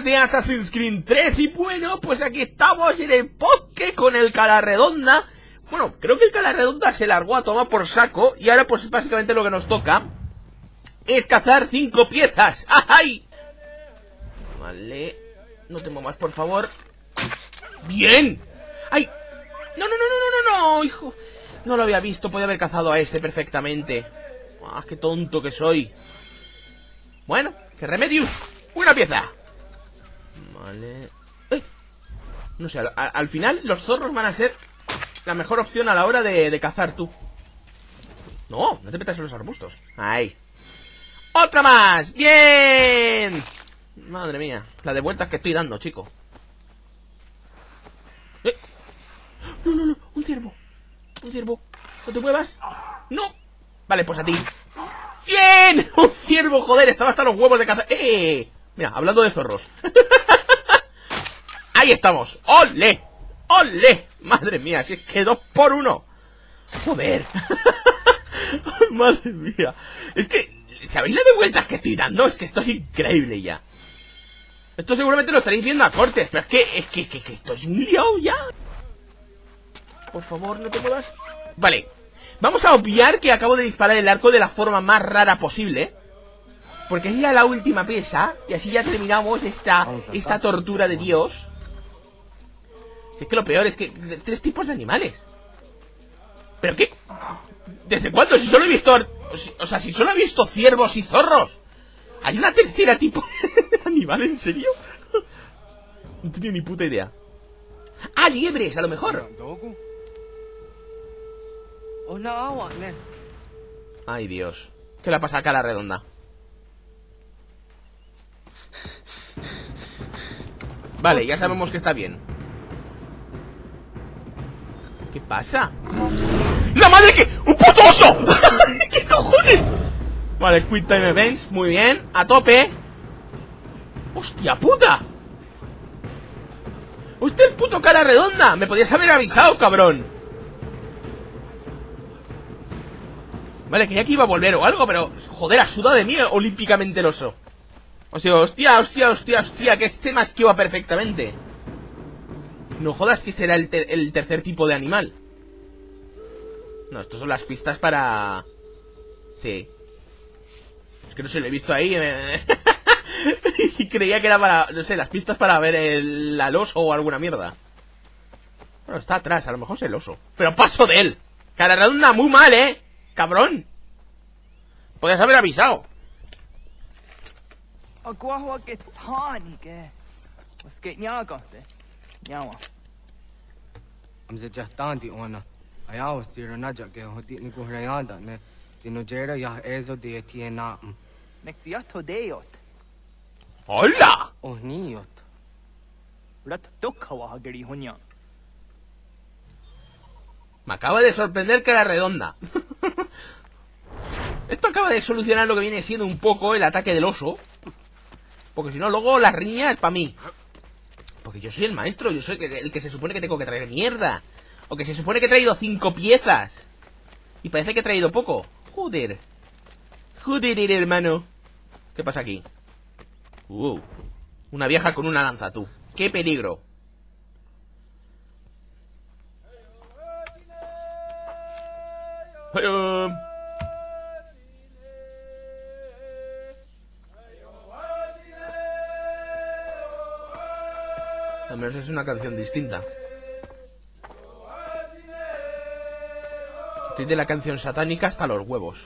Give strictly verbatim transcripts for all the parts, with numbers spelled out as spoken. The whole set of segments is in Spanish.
semanas de Assassin's Creed tres. Y bueno, pues aquí estamos en el bosque con el cara redonda. Bueno, creo que el cara redonda se largó a tomar por saco. Y ahora pues básicamente lo que nos toca es cazar cinco piezas. ¡Ay! Vale, no temo más, por favor. ¡Bien! ¡Ay! ¡No, no, no, no, no, no, no! ¡Hijo! No lo había visto, podía haber cazado a ese perfectamente. ¡Ah, qué tonto que soy! Bueno, ¿qué remedios? ¡Una pieza! Vale... ¡Eh! No sé, al, al final los zorros van a ser la mejor opción a la hora de, de cazar, tú. ¡No! No te metas en los arbustos. ¡Ahí! ¡Otra más! ¡Bien! Madre mía, la de vueltas que estoy dando, chico. ¡Eh! ¡No, no, no! ¡Un ciervo! ¡Un ciervo! ¡No te muevas! ¡No! Vale, pues a ti. ¡Bien! ¡Un ciervo, joder! Estaba hasta los huevos de caza. ¡Eh! Mira, hablando de zorros. ¡Ahí estamos! ¡Ole! ¡Ole! ¡Madre mía! Si es que dos por uno. ¡Joder! ¡Madre mía! Es que... ¿Sabéis las de vueltas que estoy dando? Es que esto es increíble ya. Esto seguramente lo estaréis viendo a cortes, pero es que, es que, que, que esto es un lío ya. Por favor, no te muevas. Vale. Vamos a obviar que acabo de disparar el arco de la forma más rara posible, porque es ya la última pieza, y así ya terminamos esta, esta tortura de Dios. Si es que lo peor es que... Tres tipos de animales. ¿Pero qué? ¿Desde cuándo? Si solo he visto... O sea, si solo he visto ciervos y zorros. ¿Hay una tercera tipo de animal? ¿En serio? No tenía ni puta idea. ¡Ah, liebres! A lo mejor. Ay, Dios. ¿Qué le pasa a cara redonda? Vale, ya sabemos que está bien. ¿Qué pasa? ¡La madre que... ¡Un puto oso! ¡Qué cojones! Vale, Quick Time Events, muy bien. A tope. ¡Hostia puta! ¡Usted el puto cara redonda! ¡Me podías haber avisado, cabrón! Vale, creía que iba a volver o algo, pero... Joder, ha sudado de mí olímpicamente el oso. O sea, hostia, hostia, hostia, hostia, que este me esquiva perfectamente. No jodas que será el, ter el tercer tipo de animal. No, estas son las pistas para... Sí. Es que no sé, lo he visto ahí. Me... y creía que era para... No sé, las pistas para ver el, el oso o alguna mierda. Bueno, está atrás, a lo mejor es el oso. Pero paso de él. Cara redonda muy mal, ¿eh? Cabrón. Podrías haber avisado. ¡Hola! Me acaba de sorprender que era redonda. Esto acaba de solucionar lo que viene siendo un poco el ataque del oso, porque si no luego la riña es para mí, porque yo soy el maestro, yo soy el que se supone que tengo que traer mierda. O que se supone que he traído cinco piezas. Y parece que he traído poco. Joder. Joder, hermano. ¿Qué pasa aquí? Uh, una vieja con una lanza, tú. ¡Qué peligro! Al menos es una canción distinta. Estoy de la canción satánica hasta los huevos.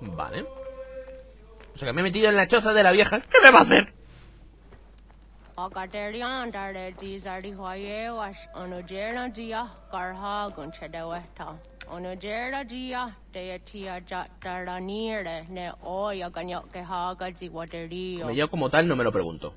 Vale. O sea que me he metido en la choza de la vieja. ¿Qué me va a hacer? Como yo como tal no me lo pregunto.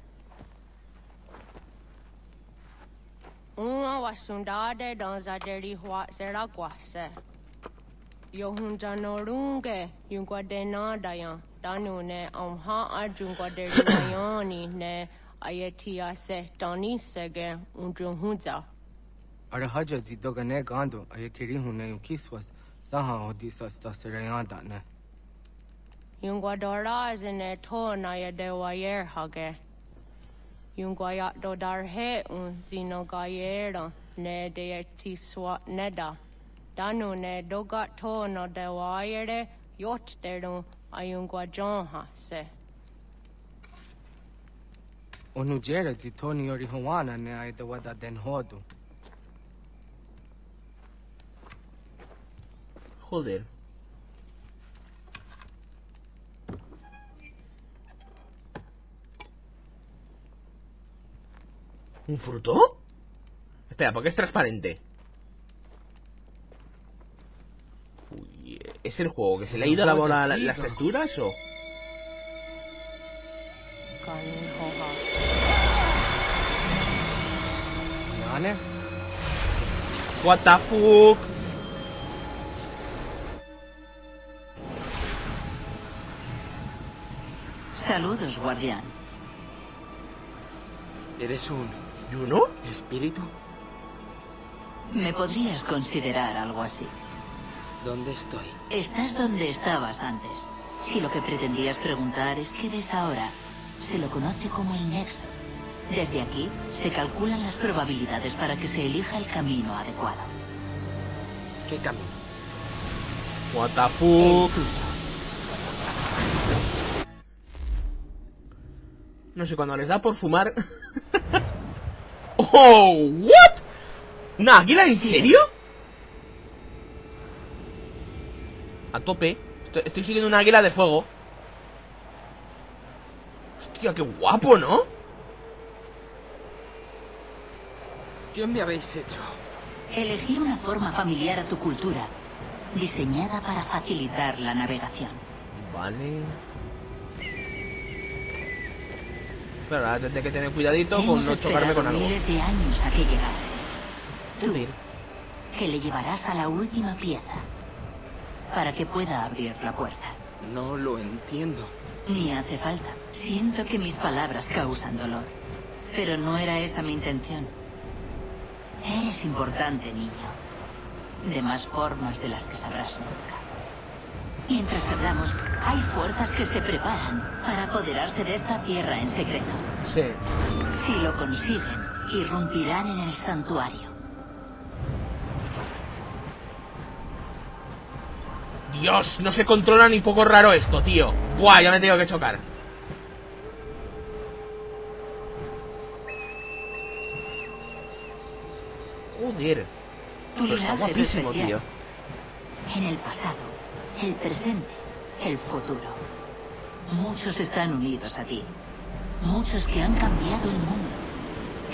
Yungwadora es en el tono de Wayer Hage. Yungwayato darhe un zino gallero, ne de tiswa neda. Danu ne dogat tono de Wayere, yot de un ayungwajonha se. Onujere zitoni orihuana ne aidawada den hodu. Joder. ¿Un fruto? Espera, porque es transparente. Uy, ¿es el juego que se le ha ido la bola la, las texturas o...? What the fuck? Saludos, guardián. ¿Eres un...? ¿Yuno? ¿Espíritu? Me podrías considerar algo así. ¿Dónde estoy? Estás donde estabas antes. Si lo que pretendías preguntar es qué ves ahora, se lo conoce como el Nexo. Desde aquí se calculan las probabilidades para que se elija el camino adecuado. ¿Qué camino? What the fuck? No sé, cuando les da por fumar... ¡Oh! ¿What? ¿Una águila? ¿En serio? A tope. Estoy, estoy siguiendo una águila de fuego. Hostia, qué guapo, ¿no? ¿Qué me habéis hecho? Elegir una forma familiar a tu cultura, diseñada para facilitar la navegación. Vale. Pero ahora tendré que tener cuidadito con no chocarme con algo. Miles de años a que llegases. Tú, que le llevarás a la última pieza para que pueda abrir la puerta. No lo entiendo. Ni hace falta. Siento que mis palabras causan dolor, pero no era esa mi intención. Eres importante, niño. De más formas de las que sabrás nunca. Mientras hablamos, hay fuerzas que se preparan para apoderarse de esta tierra en secreto. Sí. Si lo consiguen, irrumpirán en el santuario. Dios, no se controla ni poco raro esto, tío. Buah, ya me tengo que chocar. Joder. Pero está guapísimo, tío. En el pasado, el presente, el futuro. Muchos están unidos a ti. Muchos que han cambiado el mundo.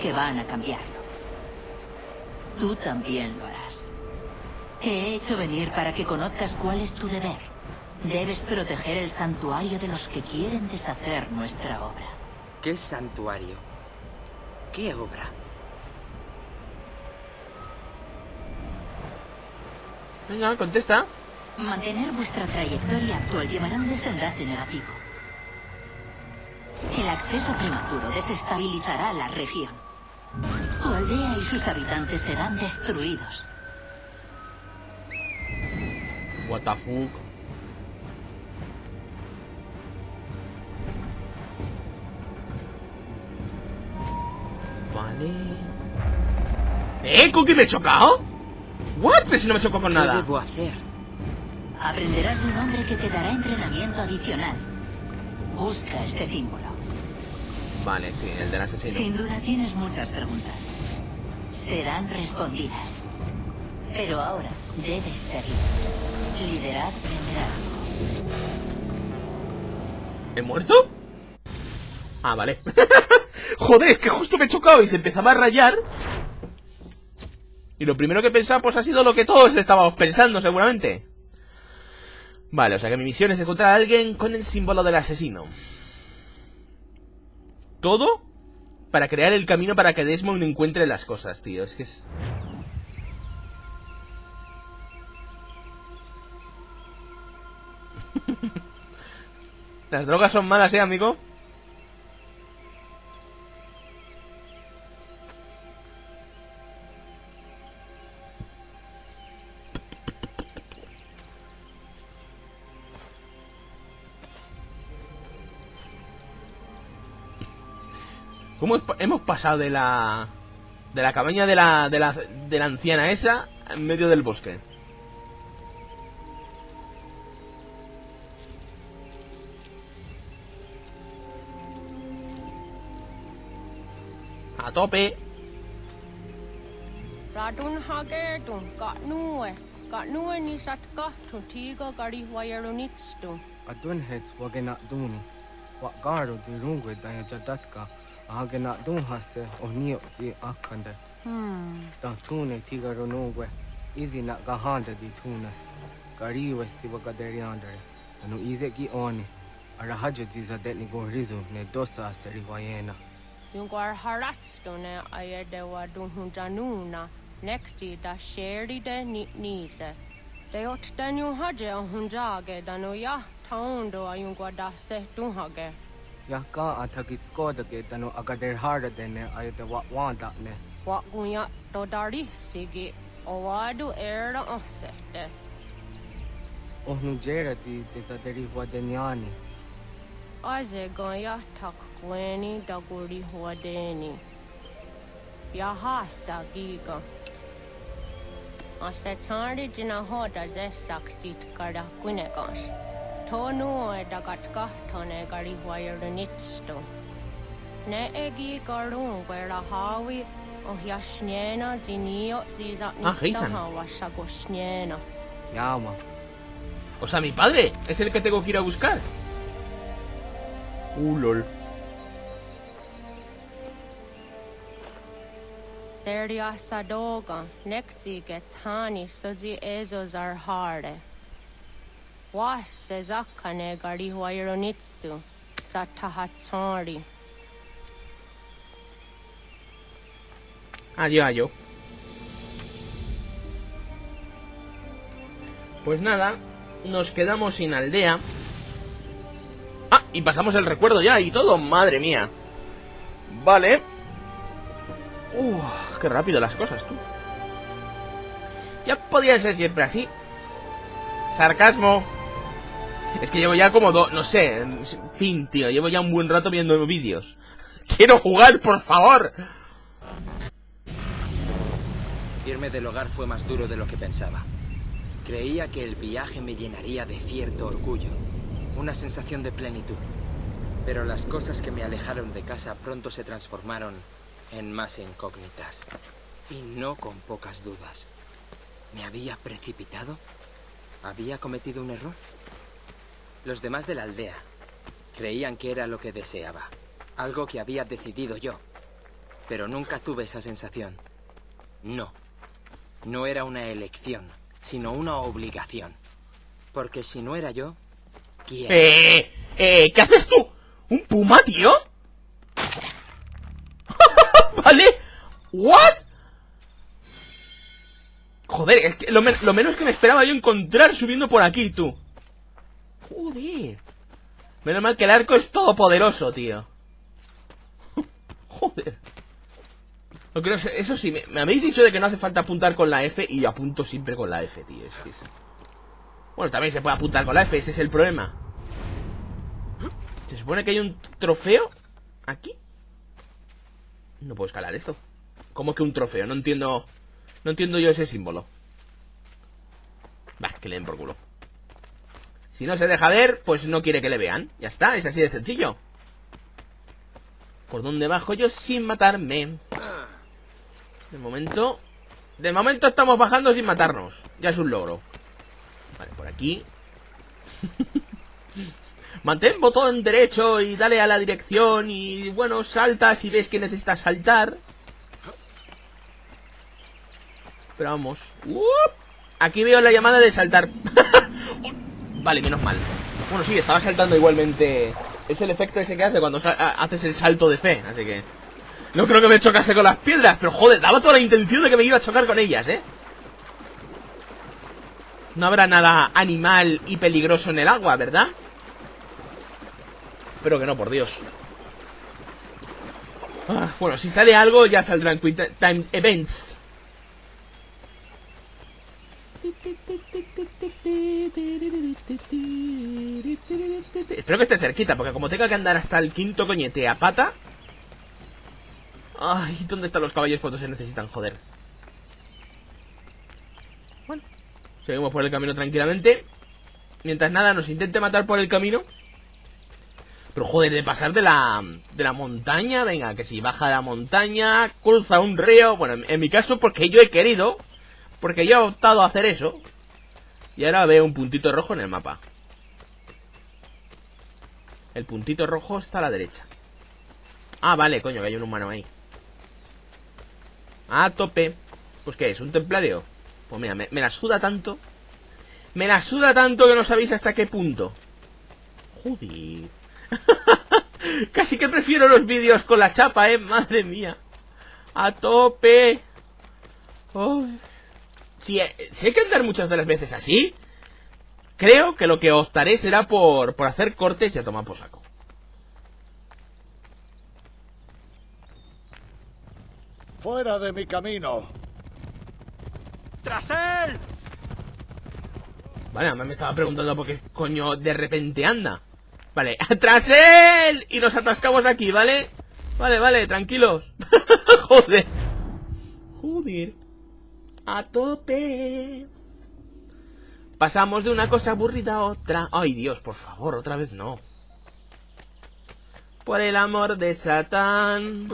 Que van a cambiarlo. Tú también lo harás. Te he hecho venir para que conozcas cuál es tu deber. Debes proteger el santuario de los que quieren deshacer nuestra obra. ¿Qué santuario? ¿Qué obra? Venga, contesta. Mantener vuestra trayectoria actual llevará un desenlace negativo. El acceso prematuro desestabilizará la región. Tu aldea y sus habitantes serán destruidos. What the fuck? Vale. ¿Eh? ¿Con qué me he chocado? What? Pero si no me choco con nada. ¿Qué debo hacer? Aprenderás de un hombre que te dará entrenamiento adicional. Busca este símbolo. Vale, sí, el del asesino. Sin duda tienes muchas preguntas. Serán respondidas. Pero ahora debes seguir. Liderar vendrá. ¿He muerto? Ah, vale. Joder, es que justo me he chocado y se empezaba a rayar. Y lo primero que pensaba, pues ha sido lo que todos estábamos pensando, seguramente. Vale, o sea que mi misión es encontrar a alguien con el símbolo del asesino. Todo para crear el camino para que Desmond encuentre las cosas, tío. Es que es... Las drogas son malas, ¿eh, amigo? ¿Cómo hemos pasado de la... de la cabaña de la, de la... de la anciana esa en medio del bosque? A tope. Hmm. Yungar Haratstone Ayadewa Dunjanuna, next da Sherry de Nise. They ought Danu Haje on Hunjage, Danoya, Taundo, Ayungua da Se Dunhage. Yaka Atakits Kodage, Dano Agader Harder than Ayadewa Wandatne. What Gunya Dodari Sigi, Owadu Era Osete. Oh Nujerati, Desaderi Wadeniani. Aze Goya Tak. Weni daguri huadeni. Yahasa giga. Asetari jinahoda zesaksit kada kunegas. Tonu edagatka tonegari huayernitsto. Ne egi garun wera hawi o yashnena zinio zizatnista wasagoshnena. Yama. O sea, mi padre es el que tengo que ir a buscar. Uh, lol. Seria Sadoga, Nexi gets honey, so the Ezos are hard. Was Sezakane Gari Huayronitsu, Satahatsari. Adiós, adiós. Pues nada, nos quedamos sin aldea. Ah, y pasamos el recuerdo ya y todo, madre mía. Vale. Uff, qué rápido las cosas, tú. Ya podía ser siempre así. Sarcasmo. Es que llevo ya como dos, no sé, fin, tío. Llevo ya un buen rato viendo vídeos. Quiero jugar, por favor. Irme del hogar fue más duro de lo que pensaba. Creía que el viaje me llenaría de cierto orgullo, una sensación de plenitud. Pero las cosas que me alejaron de casa pronto se transformaron en más incógnitas, y no con pocas dudas. ¿Me había precipitado? ¿Había cometido un error? Los demás de la aldea creían que era lo que deseaba, algo que había decidido yo, pero nunca tuve esa sensación. No, no era una elección, sino una obligación. Porque si no era yo, ¿quién? Eh, eh, ¿qué haces tú? ¿Un puma, tío? ¿Vale? ¿What? Joder, es que lo, men lo menos que me esperaba yo encontrar subiendo por aquí, tú. Joder. Menos mal que el arco es todopoderoso, tío. Joder. No creo, eso sí, me, me habéis dicho de que no hace falta apuntar con la F y yo apunto siempre con la F, tío. Es que es... Bueno, también se puede apuntar con la F, ese es el problema. Se supone que hay un trofeo aquí. No puedo escalar esto. ¿Cómo que un trofeo? No entiendo. No entiendo yo ese símbolo. Bah, que le den por culo. Si no se deja ver, pues no quiere que le vean. Ya está, es así de sencillo. ¿Por dónde bajo yo sin matarme? De momento... De momento estamos bajando sin matarnos. Ya es un logro. Vale, por aquí. Mantén botón derecho y dale a la dirección y, bueno, salta si ves que necesitas saltar. Pero vamos. ¡Uup! Aquí veo la llamada de saltar. Vale, menos mal. Bueno, sí, estaba saltando igualmente. Es el efecto ese que hace cuando haces el salto de fe, así que... No creo que me chocase con las piedras, pero joder, daba toda la intención de que me iba a chocar con ellas, ¿eh? No habrá nada animal y peligroso en el agua, ¿verdad? Espero que no, por Dios. Ah, bueno, si sale algo ya saldrán Quick Time Events. Espero que esté cerquita, porque como tenga que andar hasta el quinto coñete a pata, Ay, ¿dónde están los caballos cuando se necesitan? Joder. Bueno, seguimos por el camino tranquilamente. Mientras nada nos intente matar por el camino. Pero joder, de pasar de la, de la montaña. Venga, que si baja la montaña, cruza un río. Bueno, en, en mi caso, porque yo he querido. Porque yo he optado a hacer eso. Y ahora veo un puntito rojo en el mapa. El puntito rojo está a la derecha. Ah, vale, coño, que hay un humano ahí. A tope. Pues qué es, ¿un templario? Pues mira, me, me la suda tanto. Me la suda tanto que no sabéis hasta qué punto. Joder. Casi que prefiero los vídeos con la chapa, eh. Madre mía. A tope. Oh. Si, si hay que andar muchas de las veces así, creo que lo que optaré será por, por hacer cortes y a tomar por saco. ¡Fuera de mi camino! ¡Tras él! Vale, me estaba preguntando por qué coño de repente anda. Vale, ¡tras él! Y nos atascamos aquí, ¿vale? Vale, vale, tranquilos. Joder. Joder. A tope. Pasamos de una cosa aburrida a otra. ¡Ay, Dios, por favor, otra vez no! Por el amor de Satán.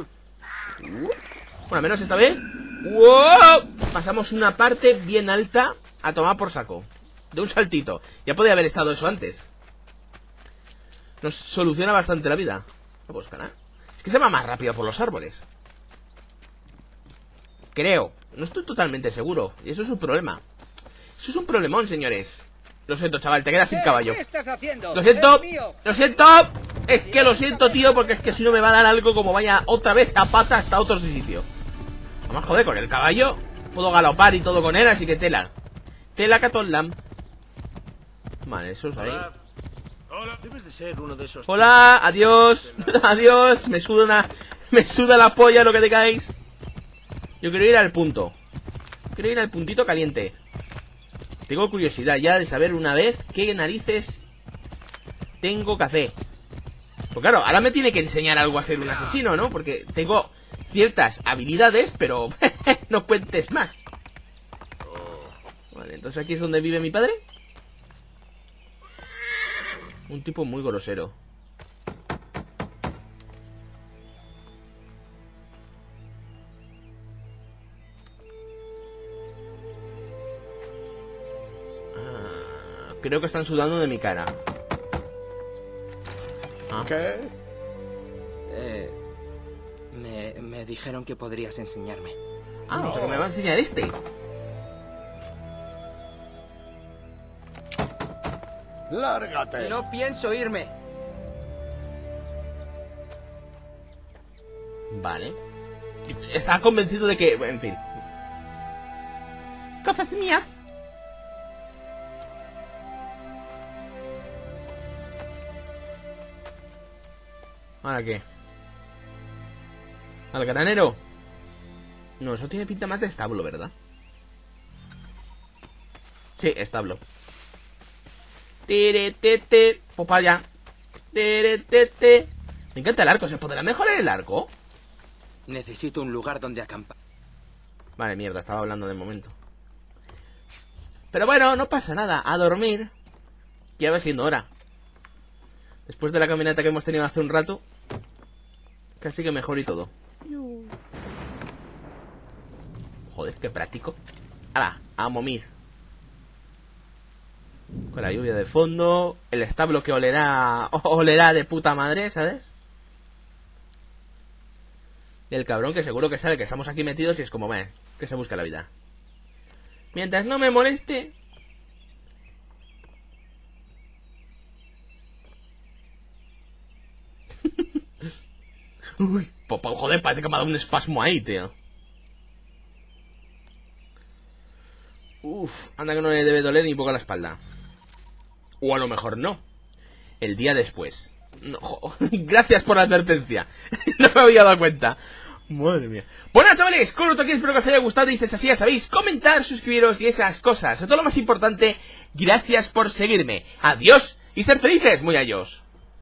Bueno, al menos esta vez. ¡Wow! Pasamos una parte bien alta a tomar por saco. De un saltito. Ya podía haber estado eso antes. Nos soluciona bastante la vida. No puedo escalar. Es que se va más rápido por los árboles. Creo. No estoy totalmente seguro. Y eso es un problema. Eso es un problemón, señores. Lo siento, chaval. Te quedas sin caballo. ¿Qué estás haciendo? Lo siento. Lo siento. Es que lo siento, tío. Porque es que si no me va a dar algo como vaya otra vez a pata hasta otro sitio. Vamos, joder, con el caballo puedo galopar y todo con él, así que tela. Tela Catonlam. Vale, eso es ahí. Hola. Hola. Debes de ser uno de esos. Hola, adiós. Adiós. Me suda una... Me suda la polla lo que tengáis. Yo quiero ir al punto. Quiero ir al puntito caliente. Tengo curiosidad ya de saber una vez qué narices tengo que hacer. Pues claro, ahora me tiene que enseñar algo a ser un asesino, ¿no? Porque tengo ciertas habilidades, pero no cuentes más. Vale, entonces aquí es donde vive mi padre. Un tipo muy grosero. Ah, creo que están sudando de mi cara. Ah. ¿Qué? Eh... Me, me dijeron que podrías enseñarme. Ah, no. O sea que me va a enseñar este. ¡Lárgate! No pienso irme. Vale. Estaba convencido de que... En fin. Cosas mías. ¿Ahora qué? ¿Al granero? No, eso tiene pinta más de establo, ¿verdad? Sí, establo. Tiretete. Pues para allá. Tiretete. Me encanta el arco. ¿Se podrá mejorar el arco? Necesito un lugar donde acampar. Vale, mierda, estaba hablando de momento. Pero bueno, no pasa nada. A dormir. Ya va siendo hora. Después de la caminata que hemos tenido hace un rato. Casi que mejor y todo. Joder, qué práctico. ¡Hala! A momir. Con la lluvia de fondo. El establo que olerá. Olerá de puta madre, ¿sabes? Y el cabrón que seguro que sabe que estamos aquí metidos y es como, bueno, que se busca la vida. Mientras no me moleste. Uy, joder, parece que me ha dado un espasmo ahí, tío. Uf, anda que no le debe doler ni poco la espalda. O a lo mejor no. El día después. No, gracias por la advertencia. No me había dado cuenta. Madre mía. Bueno, chavales, con otro aquí, espero que os haya gustado. Y si es así, ya sabéis, comentar, suscribiros y esas cosas. Sobre todo lo más importante, gracias por seguirme. Adiós y ser felices, muy adiós.